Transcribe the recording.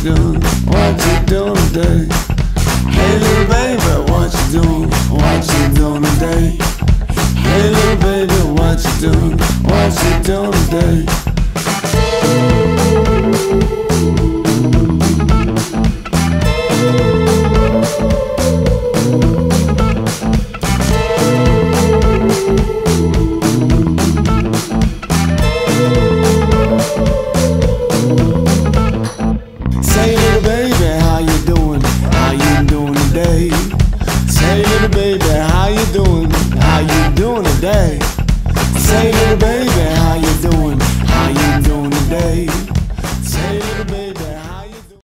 doing? What you doing today? Hey little baby, what you doing? What you doing today? Hey little baby, what you doing? What you doing today?